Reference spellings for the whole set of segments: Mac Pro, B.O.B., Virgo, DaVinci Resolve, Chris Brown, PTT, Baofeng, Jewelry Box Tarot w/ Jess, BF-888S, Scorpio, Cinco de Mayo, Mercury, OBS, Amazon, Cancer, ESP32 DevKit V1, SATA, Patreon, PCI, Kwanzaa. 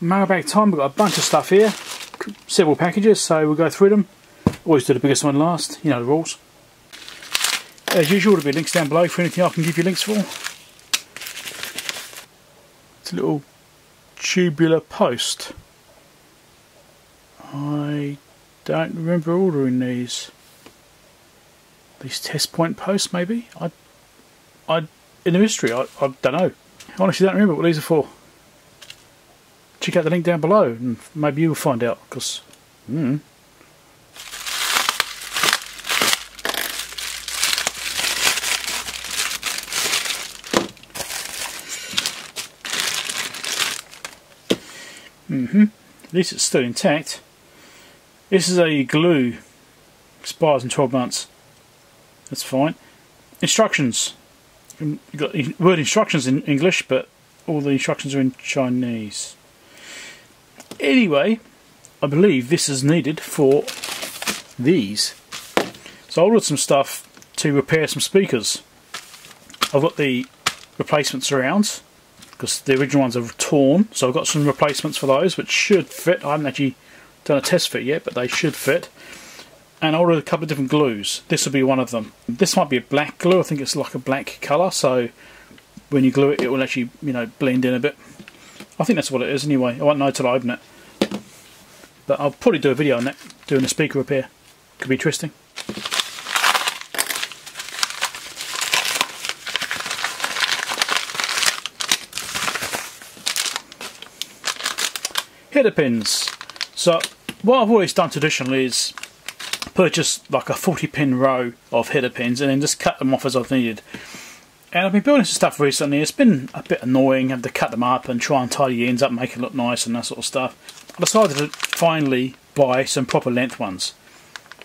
mailbag time. We've got a bunch of stuff here, several packages, so we'll go through them. Always do the biggest one last, you know the rules. As usual, there'll be links down below for anything I can give you links for. It's a little tubular post. I don't remember ordering these. These test point posts, maybe? In the mystery, I don't know. I honestly don't remember what these are for. Check out the link down below and maybe you'll find out, because... At least it's still intact. This is a glue. Expires in 12 months. That's fine. Instructions. You've got the word instructions in English, but all the instructions are in Chinese. Anyway, I believe this is needed for these. So I ordered some stuff to repair some speakers. I've got the replacement surrounds, because the original ones are torn, so I've got some replacements for those, which should fit. I haven't actually done a test fit yet, but they should fit. And I ordered a couple of different glues. This will be one of them. This might be a black glue. I think it's like a black colour, so when you glue it, it will actually, you know, blend in a bit. I think that's what it is anyway. I won't know till I open it. But I'll probably do a video on that, doing a speaker repair. Could be interesting. Header pins. So what I've always done traditionally is purchase like a 40-pin row of header pins and then just cut them off as I've needed. And I've been building some stuff recently. It's been a bit annoying, having to cut them up and try and tidy the ends up, make it look nice and that sort of stuff. I decided to finally buy some proper length ones.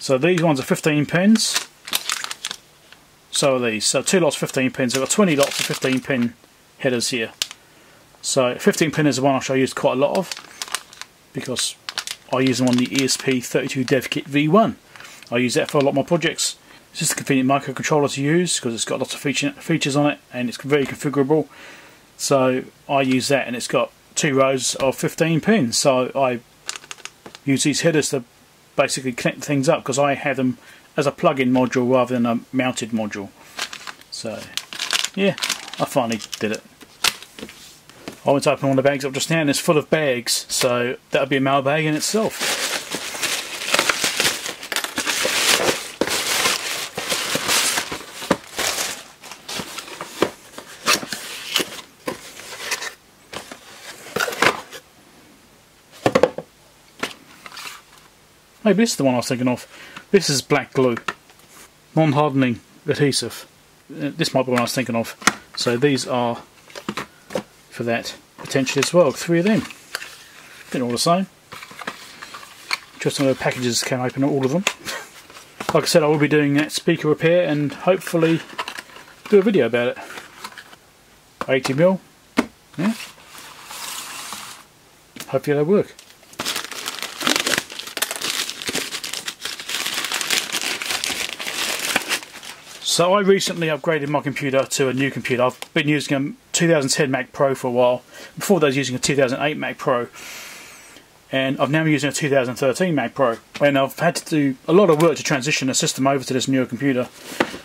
So these ones are 15 pins. So are these. So 2 lots of 15 pins. I've got 20 lots of 15-pin headers here. So 15-pin is the one I used quite a lot of, because I use them on the ESP32 DevKit V1. I use that for a lot of my projects. It's just a convenient microcontroller to use because it's got lots of features on it and it's very configurable. So I use that, and it's got 2 rows of 15 pins. So I use these headers to basically connect things up, because I have them as a plug-in module rather than a mounted module. So yeah, I finally did it. I went to open one of the bags up just now, and it's full of bags, so that would be a mailbag in itself. Maybe this is the one I was thinking of. This is black glue, non-hardening adhesive. This might be the one I was thinking of. So these are for that potentially as well. 3 of them. I think all the same. Just some little packages came open, all of them. Like I said, I will be doing that speaker repair and hopefully do a video about it. 80mm. Yeah. Hopefully that'll work. So I recently upgraded my computer to a new computer. I've been using a 2010 Mac Pro for a while. Before that I was using a 2008 Mac Pro. And I've now been using a 2013 Mac Pro. And I've had to do a lot of work to transition the system over to this newer computer.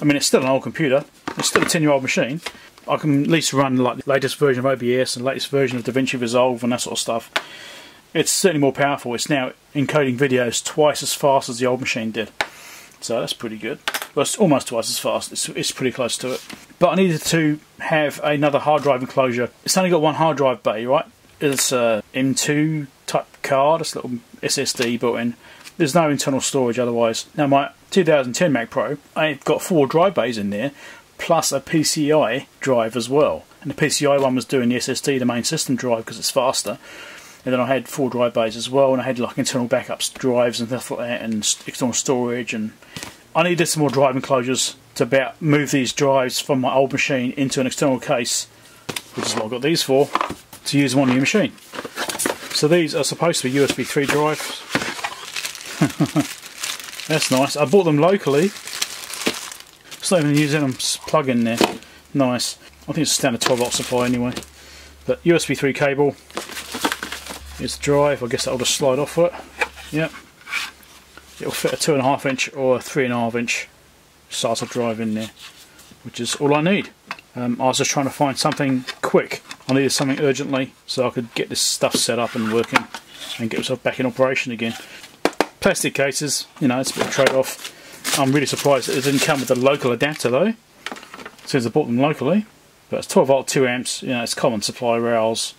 I mean, it's still an old computer. It's still a 10-year-old machine. I can at least run like the latest version of OBS and the latest version of DaVinci Resolve and that sort of stuff. It's certainly more powerful. It's now encoding videos twice as fast as the old machine did. So that's pretty good. Well, it's almost twice as fast. It's pretty close to it. But I needed to have another hard drive enclosure. It's only got one hard drive bay, right? It's a M2 type card. It's a little SSD built in. There's no internal storage otherwise. Now my 2010 Mac Pro, I've got 4 drive bays in there, plus a PCI drive as well. And the PCI one was doing the SSD, the main system drive, because it's faster. And then I had 4 drive bays as well, and I had like internal backups drives and stuff like that, and external storage, and I needed some more drive enclosures to about move these drives from my old machine into an external case, which is what I got these for, to use them on the new machine. So these are supposed to be USB 3 drives. That's nice. I bought them locally. It's not even using them plug in there. Nice. I think it's a standard 12 volt supply anyway. But USB 3 cable. It's dry, I guess that'll just slide off it. Yep. It'll fit a 2.5 inch or a 3.5 inch SATA drive in there, which is all I need. I was just trying to find something quick. I needed something urgently so I could get this stuff set up and working and get myself back in operation again. Plastic cases, you know, it's a bit of trade-off. I'm really surprised that it didn't come with a local adapter though, since I bought them locally. But it's 12 volt 2 amps, you know, it's common supply rails,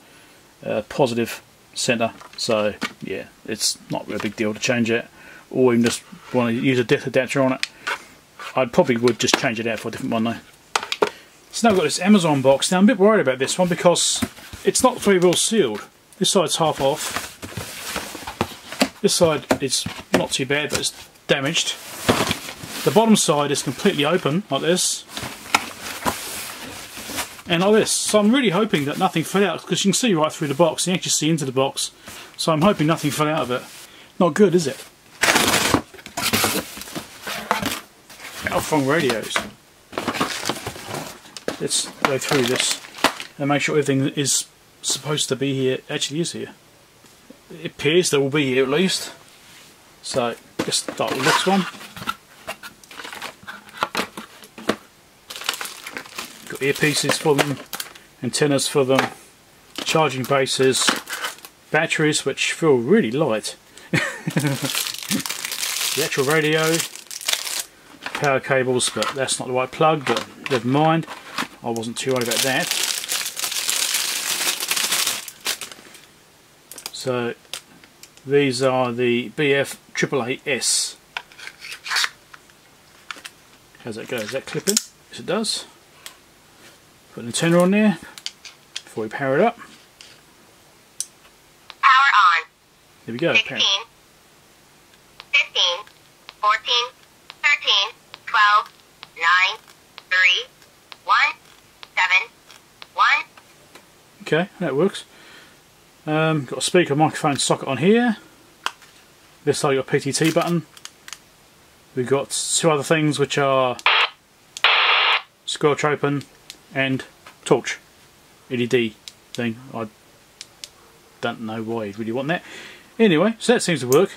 positive center, so yeah, it's not really a big deal to change it, or even just want to use a depth adapter on it. I probably would just change it out for a different one though. So now I've got this Amazon box. Now I'm a bit worried about this one because it's not very well sealed. This side's half off. This side is not too bad, but it's damaged. The bottom side is completely open, like this. And like this. So I'm really hoping that nothing fell out, because you can see right through the box. You can actually see into the box. So I'm hoping nothing fell out of it. Not good, is it? Baofeng radios. Let's go through this and make sure everything that is supposed to be here actually is here. It appears that will be here at least. So let's start with this one. Got earpieces for them, antennas for them, charging bases, batteries which feel really light. The actual radio, power cables, but that's not the right plug, but never mind. I wasn't too worried about that. So these are the BF-888S. How's that go? Does that clip in? Yes, it does. Put an antenna on there before we power it up. Power on. There we go. 16, 15, 14, 13, 12, 9, 3, 1, 7, 1. Okay, that works. Got a speaker microphone socket on here. This side got a PTT button. We've got two other things which are squelch open and torch. LED thing. I don't know why you'd really want that. Anyway, so that seems to work.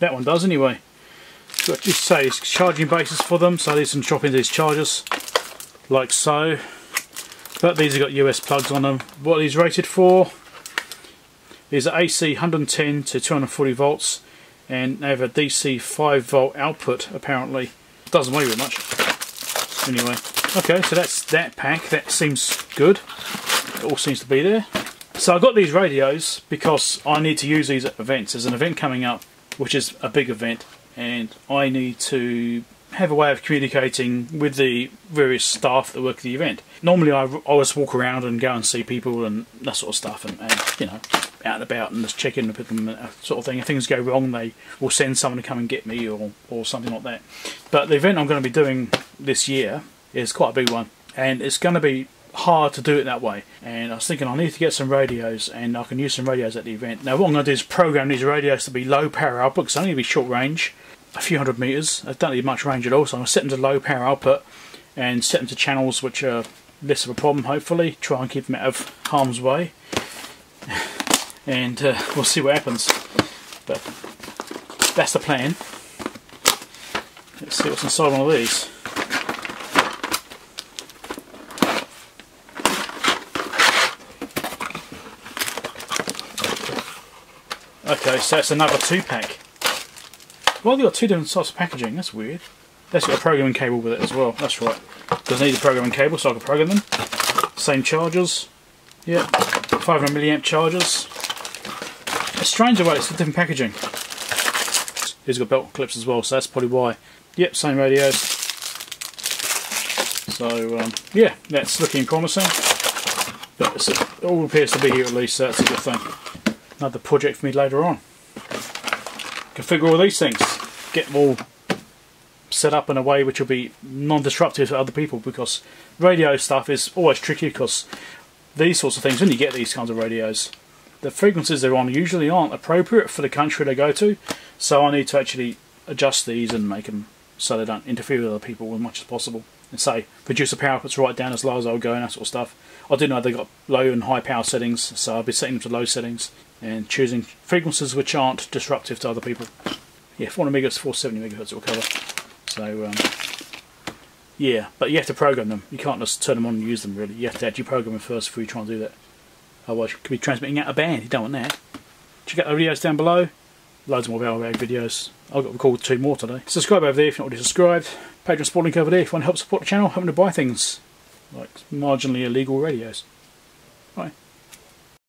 That one does anyway. Got to say it's charging bases for them, so these can drop into these chargers like so. But these have got US plugs on them. What are these rated for? These are AC 110 to 240 volts and they have a DC 5 volt output apparently. Doesn't weigh very much. Anyway, okay, so that's that pack. That seems good. It all seems to be there. So I got these radios because I need to use these at events. There's an event coming up which is a big event, and I need to have a way of communicating with the various staff that work at the event. Normally I always walk around and go and see people and that sort of stuff, and you know, out and about, and just check in with them, that sort of thing. If things go wrong, they will send someone to come and get me or something like that. But the event I'm going to be doing this year is quite a big one, and it's going to be hard to do it that way. And I was thinking I need to get some radios, and I can use some radios at the event. Now what I'm going to do is program these radios to be low power output, because I need to be short range, a few hundred meters. I don't need much range at all, so I'm going to set them to low power output and set them to channels which are less of a problem, hopefully. Try and keep them out of harm's way, and we'll see what happens. But that's the plan. Let's see what's inside one of these. Okay, so that's another two-pack. Well, they've got two different sorts of packaging, that's weird. That's got a programming cable with it as well, that's right. Doesn't need a programming cable, so I can program them. Same chargers. Yeah, 500 milliamp chargers. It's strange the way it's different packaging. It's got belt clips as well, so that's probably why. Yep, same radios. So, yeah, that's looking promising. But it all appears to be here at least, so that's a good thing. Another project for me later on. Configure all these things, get them all set up in a way which will be non-disruptive to other people, because radio stuff is always tricky, because these sorts of things, when you get these kinds of radios, the frequencies they're on usually aren't appropriate for the country they go to, so I need to actually adjust these and make them so they don't interfere with other people as much as possible, and say reduce the power outputs right down as low as I'll go and that sort of stuff. I do know they've got low and high power settings, so I'll be setting them to low settings and choosing frequencies which aren't disruptive to other people. Yeah, 400 MHz, 470 MHz it will cover. So, yeah, but you have to program them. You can't just turn them on and use them, really. You have to actually program them first before you try and do that. Otherwise, you could be transmitting out of band. You don't want that. Check out the videos down below. Loads more Baofeng videos. I've got to record 2 more today. Subscribe over there if you're not already subscribed. Patreon support link over there if you want to help support the channel. Helping to buy things like marginally illegal radios. Right.